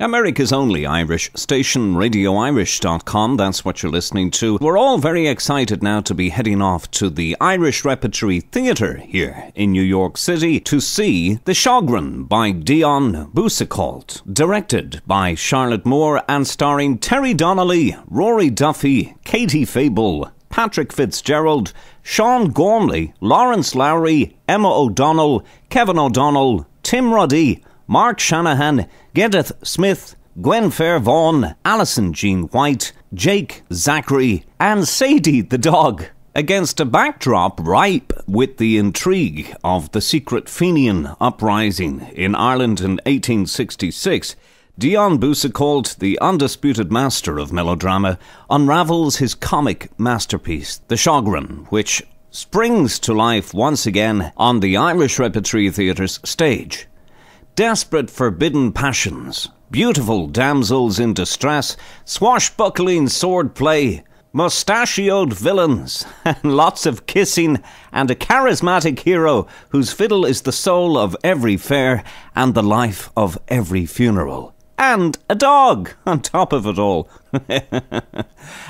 America's only Irish station, RadioIrish.com, that's what you're listening to. We're all very excited now to be heading off to the Irish Repertory Theatre here in New York City to see The Shaughraun by Dion Boucicault, directed by Charlotte Moore and starring Terry Donnelly, Rory Duffy, Katie Fable, Patrick Fitzgerald, Sean Gormley, Lawrence Lowry, Emma O'Donnell, Kevin O'Donnell, Tim Ruddy, Mark Shanahan, Geddeth Smith, Gwen Fair Vaughan, Alison Jean White, Jake Zachary, and Sadie the dog, against a backdrop ripe with the intrigue of the secret Fenian Uprising in Ireland in 1866. Dion Boucicault, the undisputed master of melodrama, unravels his comic masterpiece, The Shaughraun, which springs to life once again on the Irish Repertory Theatre's stage. Desperate forbidden passions, beautiful damsels in distress, swashbuckling swordplay, mustachioed villains, and lots of kissing, and a charismatic hero whose fiddle is the soul of every fair and the life of every funeral. And a dog on top of it all.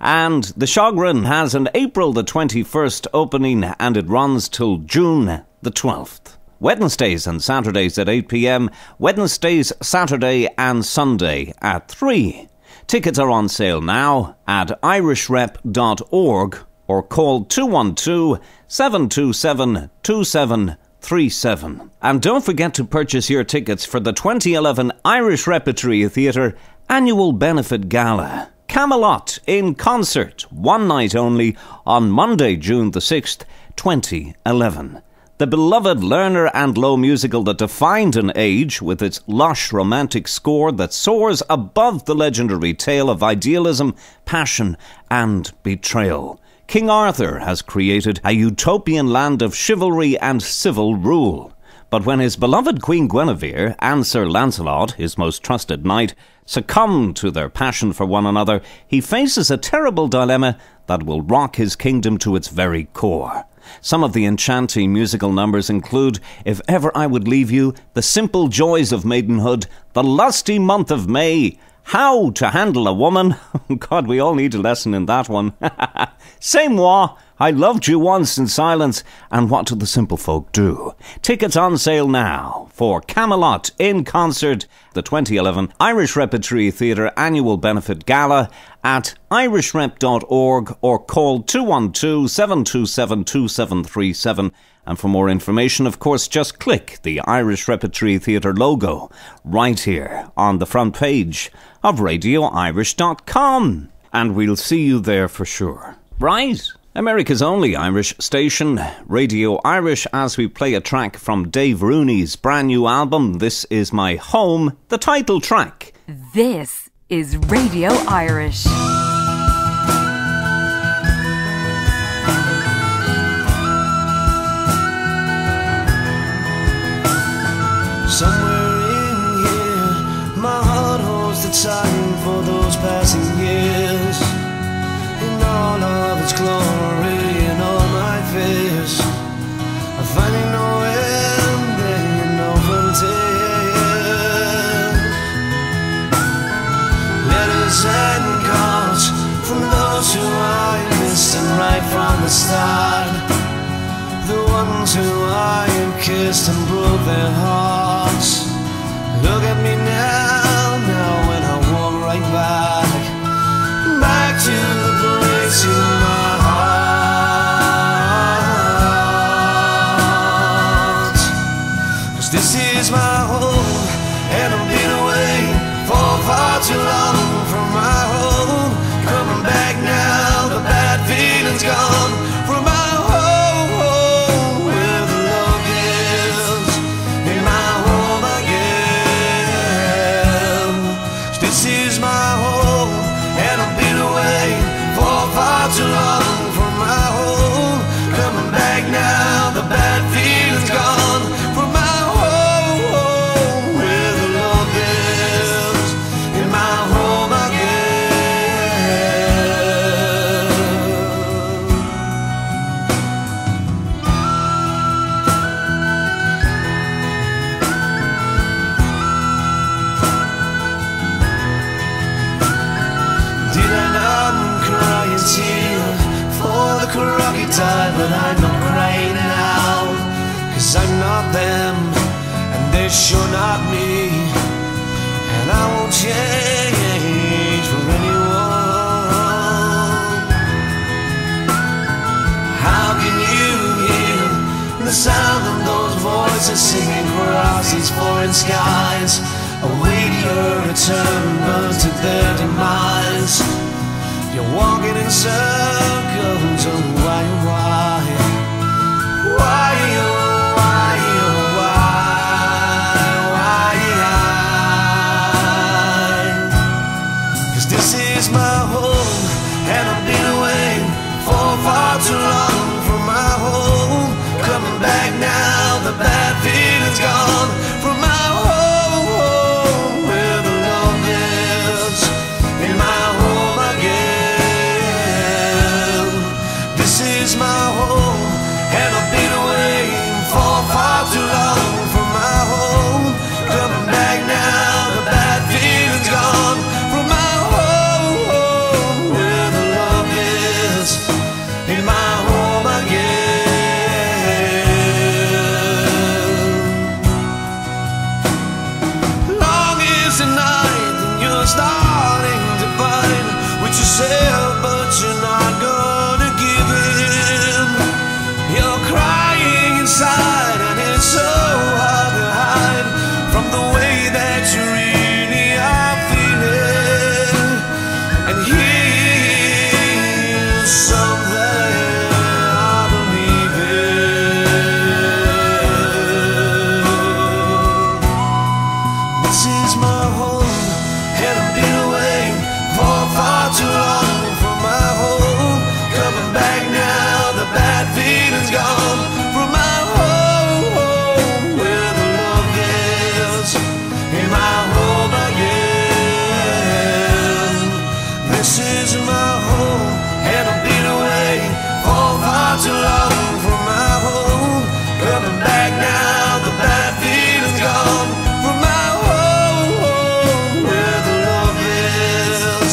And The Shaughraun has an April the 21st opening, and it runs till June the 12th. Wednesdays and Saturdays at 8 p.m, Wednesdays, Saturday and Sunday at 3. Tickets are on sale now at irishrep.org or call 212-727-2737. And don't forget to purchase your tickets for the 2011 Irish Repertory Theatre Annual Benefit Gala. Camelot in concert, one night only, on Monday, June the 6th, 2011. The beloved Lerner and Loewe musical that defined an age with its lush romantic score that soars above the legendary tale of idealism, passion and betrayal. King Arthur has created a utopian land of chivalry and civil rule. But when his beloved Queen Guinevere and Sir Lancelot, his most trusted knight, succumb to their passion for one another, he faces a terrible dilemma that will rock his kingdom to its very core. Some of the enchanting musical numbers include If Ever I Would Leave You, The Simple Joys of Maidenhood, The Lusty Month of May, How to Handle a Woman, God, we all need a lesson in that one, C'est Moi, I Loved You Once in Silence, and What Do the Simple Folk Do? Tickets on sale now for Camelot in Concert, the 2011 Irish Repertory Theatre Annual Benefit Gala, at irishrep.org or call 212-727-2737. And for more information, of course, just click the Irish Repertory Theatre logo right here on the front page of RadioIrish.com. And we'll see you there for sure. Right? America's only Irish station, Radio Irish, as we play a track from Dave Rooney's brand new album, This Is My Home, the title track. This is Radio Irish. Somewhere in here, my heart holds the time for those passing years. In all of its glory and all my fears, I'm finding no ending and no frontier. Letters and cards from those who I missed, and right from the start, the ones who I have kissed and broke their hearts. Look at me now, now when I walk right back, back to the place in my heart. 'Cause this is my home, and I've been away for far too long from my home. Coming back now, the bad feeling's gone from my home, where the love is, in my home again. but I'm not crying out, 'cause I'm not them, and they sure not me, and I won't change for anyone. How can you hear the sound of those voices singing across these foreign skies? Await your return, burns to their demise. You're walking in circles, oh why, oh why, oh why? 'Cause this is my home, and I've been away for far too long from my home. Coming back now, the bad feeling's gone from my home, where the love is in my home again. This is my home, and I've been away for far too long from my home. Coming back now, the bad feeling's gone from my home, where the love is in my home again. Long is the night, and you're starting to fight with yourself, but you're not gonna give in. You're crying inside, and it's so hard to hide from the way that you really are feeling. And here's something I believe in. This is my home, and I've been away for far too long from my home. Coming back now, the bad feeling's gone from my home, where the love is in my home again. This is my home, and I've been away for far too long from my home. Coming back now, the bad feeling's gone from my home, where the love is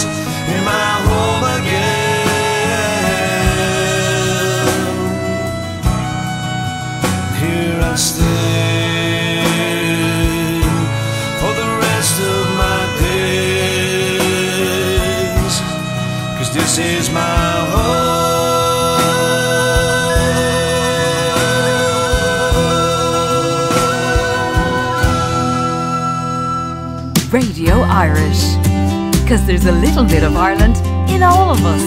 in my home again. Here I stay for the rest of my days, 'cause this is my home. Radio Irish, because there's a little bit of Ireland in all of us.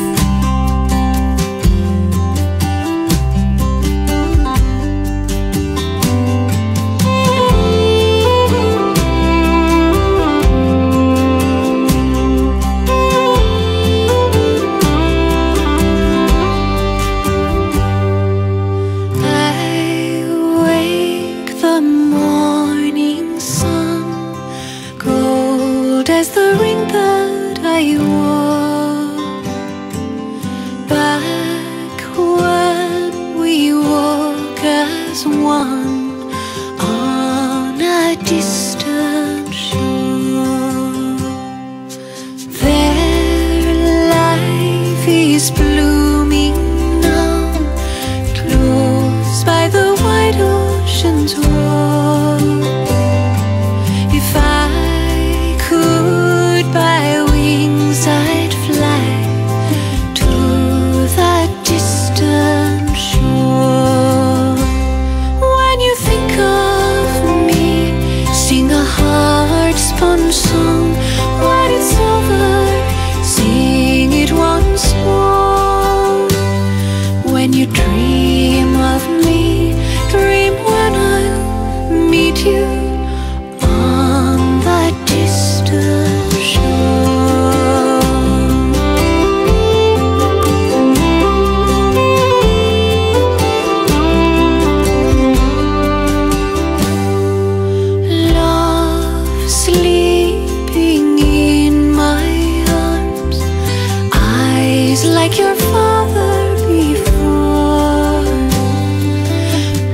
I wake the morning sun, gold as the ring that I wore back when we walk as one on a distant shore. Their life is blooming now, close by the wide ocean's wall. If I could buy wings, I'd fly to the distant shore. When you think of me, sing a heart-spun song. When it's over, sing it once more. When you dream of me, dream when I meet you on the distant shore. Love sleeping in my arms, eyes like your father before.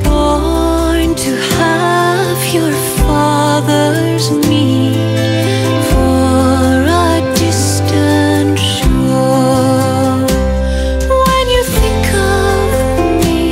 Born to have your father's need for a distant shore. When you think of me,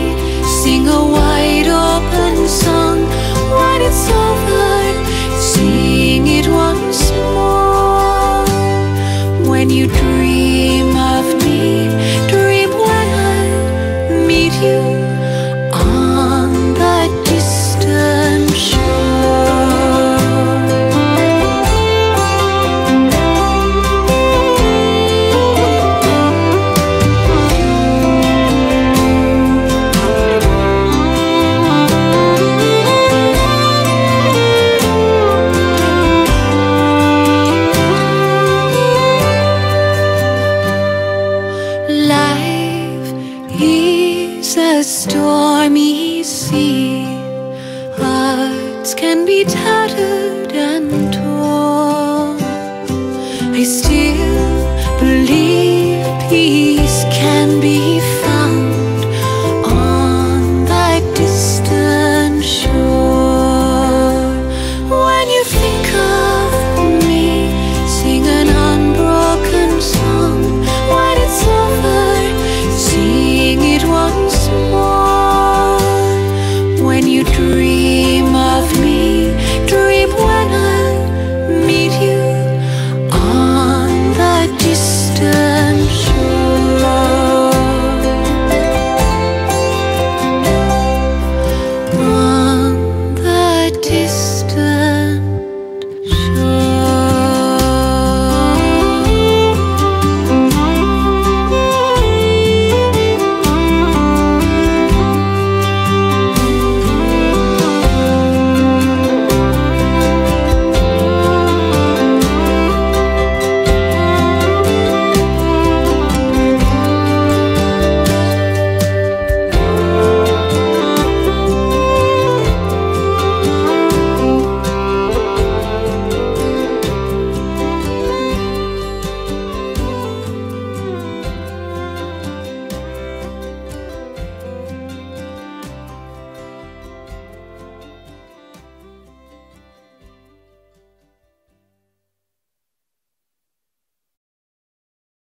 I still believe.